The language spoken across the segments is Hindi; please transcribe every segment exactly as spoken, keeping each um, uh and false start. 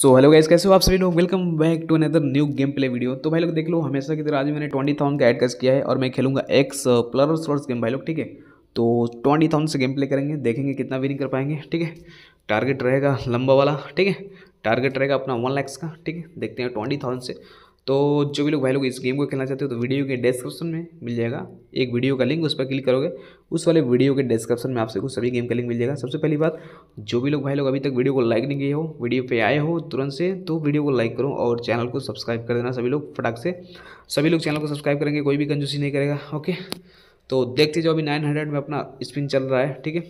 सो हेलो गाइस, कैसे हो आप सभी लोग। Welcome back to another new game play video. तो भाई लोग देख लो, हमेशा की तरह आज मैंने ट्वेंटी थाउजेंड का ऐड कैश किया है और मैं खेलूंगा एक्सप्लोरर स्लॉट्स गेम भाई लोग। ठीक है, तो ट्वेंटी थाउजेंड से गेम प्ले करेंगे, देखेंगे कितना विनिंग कर पाएंगे। ठीक है, टारगेट रहेगा लंबा वाला। ठीक है, टारगेट रहेगा अपना वन लैक्स का। ठीक है, देखते हैं ट्वेंटी थाउजेंड से। तो जो भी लोग भाई लोग इस गेम को खेलना चाहते हो तो वीडियो के डिस्क्रिप्शन में मिल जाएगा एक वीडियो का लिंक, उस पर क्लिक करोगे उस वाले वीडियो के डिस्क्रिप्शन में आपसे कुछ सभी गेम का लिंक मिल जाएगा। सबसे पहली बात, जो भी लोग भाई लोग अभी तक वीडियो को लाइक नहीं किए हो, वीडियो पे आए हो तुरंत से, तो वीडियो को लाइक करो और चैनल को सब्सक्राइब कर देना सभी लोग फटाक से। सभी लोग चैनल को सब्सक्राइब करेंगे, कोई भी कंजूसी नहीं करेगा। ओके, तो देखते जाओ, अभी नाइन हंड्रेड में अपना स्पिन चल रहा है। ठीक है,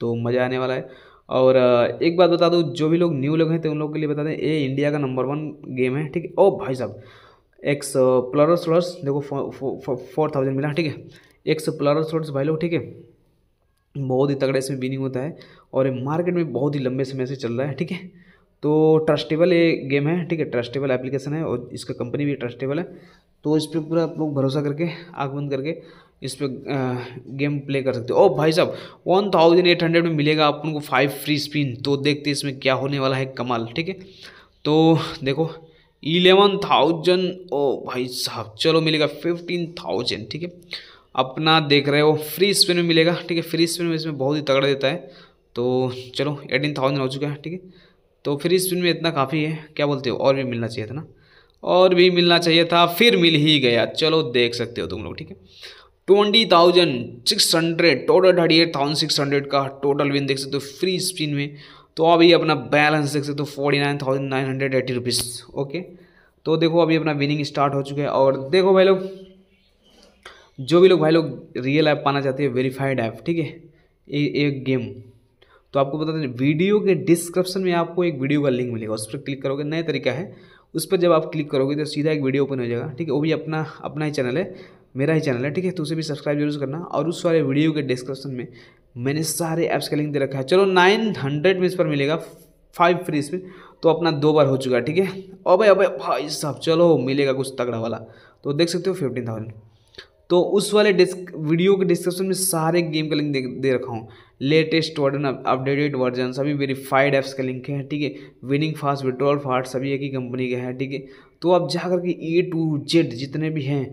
तो मज़ा आने वाला है। और एक बात बता दूं, जो भी लोग न्यू लोग हैं तो उन लोगों के लिए बता दें, ये इंडिया का नंबर वन गेम है। ठीक है, ओ भाई साहब, एक्सप्लोरर स्लॉट्स देखो फोर थाउजेंड मिला। ठीक है, एक्सप्लोरर स्लॉट्स भाई लोग। ठीक है, बहुत ही तगड़े इसमें विनिंग होता है और मार्केट में बहुत ही लंबे समय से चल रहा है। ठीक है, तो ट्रस्टेबल ये गेम है। ठीक है, ट्रस्टेबल एप्लीकेशन है और इसका कंपनी भी ट्रस्टेबल है, तो इस पर पूरा आप लोग भरोसा करके आँख बंद करके इस पर गेम प्ले कर सकते हो। ओ भाई साहब, वन थाउजेंड एट हंड्रेड में मिलेगा अपन को फाइव फ्री स्पिन, तो देखते इसमें क्या होने वाला है कमाल। ठीक है, तो देखो इलेवन थाउजेंड, ओ भाई साहब, चलो मिलेगा फिफ्टीन थाउजेंड। ठीक है, अपना देख रहे हो फ्री स्पिन में मिलेगा। ठीक है, फ्री स्पिन में इसमें बहुत ही तगड़ा देता है। तो चलो एटीन थाउजेंड हो चुका है। ठीक है, तो फ्री स्पिन में इतना काफ़ी है, क्या बोलते हो, और भी मिलना चाहिए था ना, और भी मिलना चाहिए था, फिर मिल ही गया। चलो देख सकते हो तुम लोग। ठीक है, twenty thousand six hundred total, thirty eight thousand six hundred का टोटल विन देख सकते हो फ्री स्पिन में। तो अभी अपना बैलेंस देख सकते हो forty nine thousand nine hundred eighty rupees. Okay, तो देखो अभी अपना विनिंग स्टार्ट हो चुका है। और देखो भाई लोग, जो भी लोग भाई लोग रियल ऐप पाना चाहते हैं, वेरीफाइड ऐप। ठीक है, एक गेम तो आपको बता दें, वीडियो के डिस्क्रिप्शन में आपको एक वीडियो का लिंक मिलेगा, उस पर क्लिक करोगे, नया तरीका है, उस पर जब आप क्लिक करोगे तो सीधा एक वीडियो ओपन हो जाएगा। ठीक है, वो भी अपना अपना ही चैनल है, मेरा ही चैनल है। ठीक है, तो उसे भी सब्सक्राइब जरूर करना। और उस वाले वीडियो के डिस्क्रिप्शन में मैंने सारे ऐप्स का लिंक दे रखा है। चलो नाइन हंड्रेड में इस पर मिलेगा फाइव फ्री स्पिन, तो अपना दो बार हो चुका है। ठीक है, अबे अबे भाई साहब, चलो मिलेगा कुछ तगड़ा वाला, तो देख सकते हो फिफ्टीन थाउजेंड। तो उस वाले डिस्क वीडियो के डिस्क्रिप्शन में सारे गेम का लिंक दे, दे रखा हूँ, लेटेस्ट वर्जन, अपडेटेड वर्जन, सभी वेरीफाइड ऐप्स का लिंक है। ठीक है, विनिंग फास्ट, विड्रॉल फास्ट, सभी एक ही कंपनी का है। ठीक है, तो आप जा करके ए टू जेड जितने भी हैं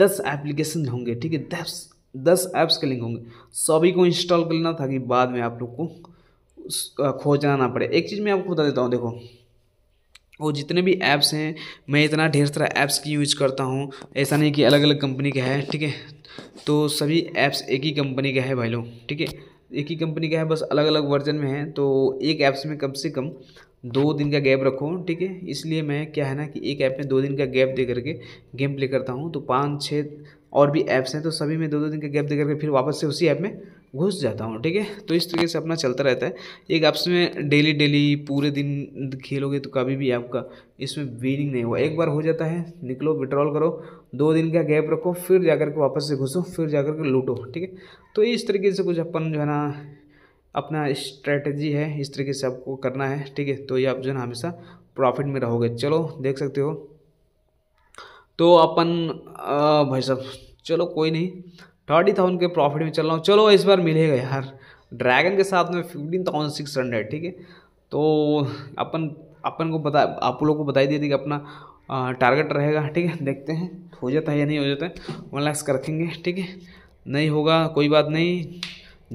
दस एप्लीकेशन होंगे। ठीक है, दस दस ऐप्स के लिंक होंगे, सभी को इंस्टॉल कर लेना ताकि बाद में आप लोग को खोजना ना पड़े। एक चीज़ मैं आपको बता देता हूँ, देखो वो जितने भी ऐप्स हैं, मैं इतना ढेर सारा ऐप्स की यूज करता हूँ, ऐसा नहीं कि अलग अलग कंपनी का है। ठीक है, तो सभी ऐप्स एक ही कंपनी का है भाई लोग। ठीक है, एक ही कंपनी का है, बस अलग अलग वर्जन में है। तो एक ऐप्स में कम से कम दो दिन का गैप रखो। ठीक है, इसलिए मैं क्या है ना कि एक ऐप में दो दिन का गैप दे करके गेम प्ले करता हूँ। तो पाँच छः और भी ऐप्स हैं, तो सभी में दो दो दिन का गैप दे करके फिर वापस से उसी ऐप में घुस जाता हूँ। ठीक है, तो इस तरीके से अपना चलता रहता है। एक ऐप्स में डेली डेली पूरे दिन खेलोगे तो कभी भी आपका इसमें विनिंग नहीं हुआ। एक बार हो जाता है, निकलो, विड्रॉल करो, दो दिन का गैप रखो, फिर जा कर के वापस से घुसो, फिर जा कर के लूटो। ठीक है, तो इस तरीके से कुछ अपन जो है ना अपना स्ट्रेटजी है, इस तरीके से आपको करना है। ठीक है, तो ये आप जो है ना हमेशा प्रॉफिट में रहोगे। चलो देख सकते हो, तो अपन भाई साहब, चलो कोई नहीं, थर्टी थाउजेंड के प्रॉफिट में चल रहा हूँ। चलो इस बार मिलेगा यार, ड्रैगन के साथ में फिफ्टीन थाउजेंड सिक्स हंड्रेड। ठीक है, तो अपन अपन को बता आप लोगों को बता ही दिया था कि अपना टारगेट रहेगा। ठीक है, देखते हैं हो जाता है या नहीं हो जाता है, वन लैक्स कर रखेंगे। ठीक है, नहीं होगा कोई बात नहीं,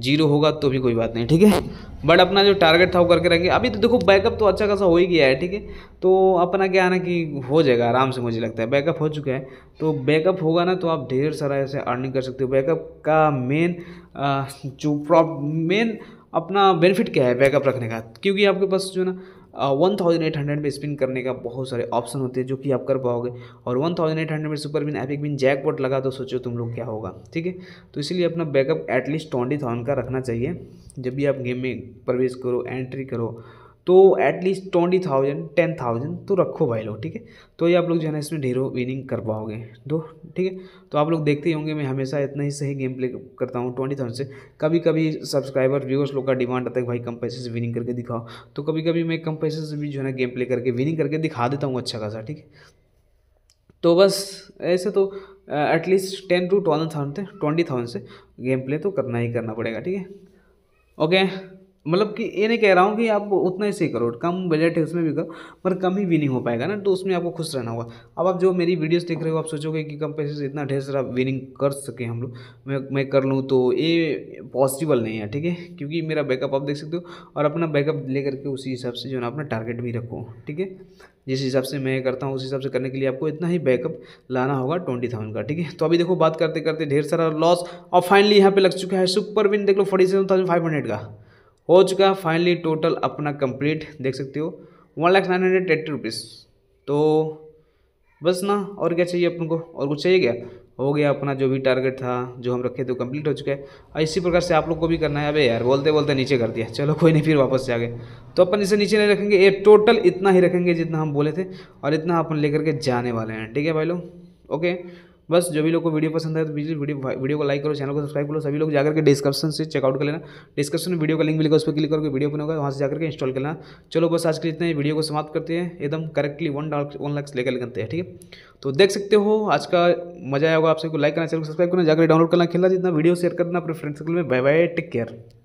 जीरो होगा तो भी कोई बात नहीं। ठीक है, बट अपना जो टारगेट था वो करके रहेंगे। अभी तो देखो बैकअप तो अच्छा खासा हो ही गया है। ठीक है, तो अपना क्या है ना कि हो जाएगा आराम से, मुझे लगता है बैकअप हो चुका है। तो बैकअप होगा ना तो आप ढेर सारा ऐसे अर्निंग कर सकते हो। बैकअप का मेन जो प्रॉप मेन अपना बेनिफिट क्या है बैकअप रखने का, क्योंकि आपके पास जो है ना वन थाउजेंड एट हंड्रेड में स्पिन करने का बहुत सारे ऑप्शन होते हैं जो कि आप कर पाओगे। और वन थाउजेंड एट हंड्रेड में super win, epic win, jackpot लगा तो सोचो तुम लोग क्या होगा। ठीक है, तो इसलिए अपना बैकअप एटलीस्ट ट्वेंटी थाउजेंड का रखना चाहिए। जब भी आप गेम में प्रवेश करो, एंट्री करो, तो at least twenty thousand ten thousand तो रखो भाई लोग। ठीक है, तो ये आप लोग जो है ना इसमें ढेरों विनिंग कर पाओगे दो। ठीक है, तो आप लोग देखते ही होंगे मैं हमेशा इतना ही सही गेम प्ले करता हूँ ट्वेंटी थाउजेंड से। कभी कभी सब्सक्राइबर व्यूअर्स लोग का डिमांड आता है कि भाई कम पैसे से विनिंग करके दिखाओ, तो कभी कभी मैं कम पैसे से भी जो है ना गेम प्ले करके विनिंग करके दिखा देता हूँ अच्छा खासा। ठीक है, तो बस ऐसे तो at least ten to twelve thousand से ट्वेंटी थाउजेंड से गेम प्ले तो करना ही करना पड़ेगा। ठीक है, ओके। मतलब कि ये नहीं कह रहा हूँ कि आप उतना ही सही करो, कम बजट है उसमें भी करो, पर कम ही भी नहीं हो पाएगा ना, तो उसमें आपको खुश रहना होगा। अब आप जो मेरी वीडियोस देख रहे हो आप सोचोगे कि कम पैसे से इतना ढेर सारा विनिंग कर सके हम लोग, मैं मैं कर लूँ, तो ये पॉसिबल नहीं है, ठीक है। क्योंकि मेरा बैकअप आप देख सकते हो, और अपना बैकअप ले करके उसी हिसाब से जो है अपना टारगेट भी रखो, ठीक है। जिस हिसाब से मैं करता हूँ उस हिसाब से करने के लिए आपको इतना ही बैकअप लाना होगा ट्वेंटी थाउजेंड का, ठीक है। तो अभी देखो बात करते करते ढेर सारा लॉस, और फाइनली यहाँ पे लग चुका है सुपर विन, देख लो forty seven thousand five hundred का हो चुका है फाइनली टोटल अपना कंप्लीट, देख सकते हो one lakh nine hundred eighty rupees. तो बस ना, और क्या चाहिए अपन को, और कुछ चाहिए क्या? हो गया अपना जो भी टारगेट था जो हम रखे थे कंप्लीट हो चुका है, और इसी प्रकार से आप लोग को भी करना है। अबे यार बोलते बोलते नीचे कर दिया, चलो कोई नहीं, फिर वापस से आ गए। तो अपन इसे नीचे नहीं रखेंगे, ये टोटल इतना ही रखेंगे जितना हम बोले थे, और इतना अपन लेकर के जाने वाले हैं, ठीक है भाई लोग। ओके, बस जो भी लोग को वीडियो पसंद है तो प्लीज वीडियो वीडियो को लाइक करो, चैनल को सब्सक्राइब करो, सभी लोग जाकर के डिस्क्रिप्शन से चेकआउट कर लेना, डिस्क्रिप्शन में वीडियो का लिंक मिलेगा, उस पर क्लिक करके वीडियो बन होगा, वहाँ से जाकर के इंस्टॉल कर लेना। चलो बस आज के लिए इतना ही, वीडियो को समाप्त करते हैं एकदम correctly, one dollar one lakh लेकर करते हैं, ठीक है। तो देख सकते हो आज का मजा आया होगा, आप सबको लाइक करना, चैनल को सब्सक्राइब करना, जाकर डाउनलोड करना, खेलना जितना, वीडियो शेयर करना अपने फ्रेंड सर्कल में। Bye bye, take care.